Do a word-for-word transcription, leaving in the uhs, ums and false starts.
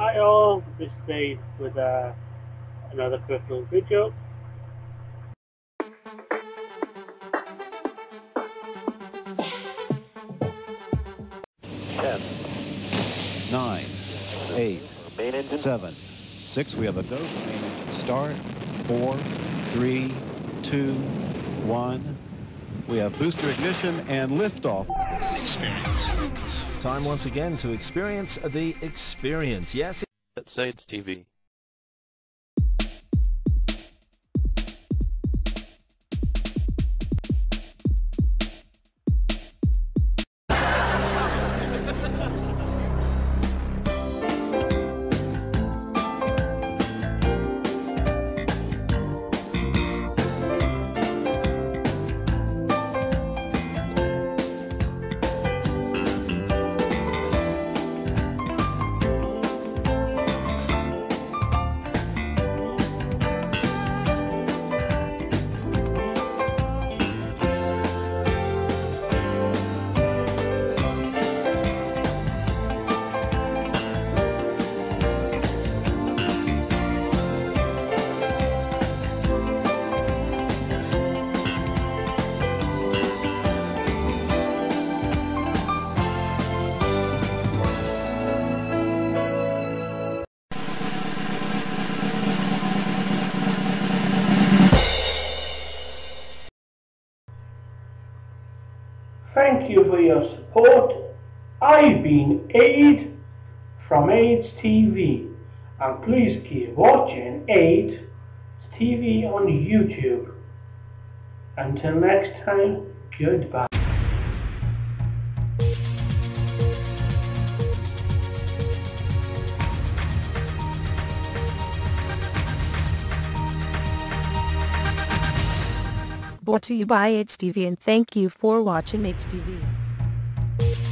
title. This is with uh, another personal video. Ten, nine, eight, main engine. Seven, six. We have a go. Main engine start. Four, three, two, one. We have booster ignition and liftoff. Experience. Time once again to experience the experience. Yes, it's Ade's T V. Thank you for your support. I've been Ade from Ade's T V, and please keep watching Ade's T V on YouTube. Until next time, goodbye. Brought to you by Ade's T V, and thank you for watching Ade's T V.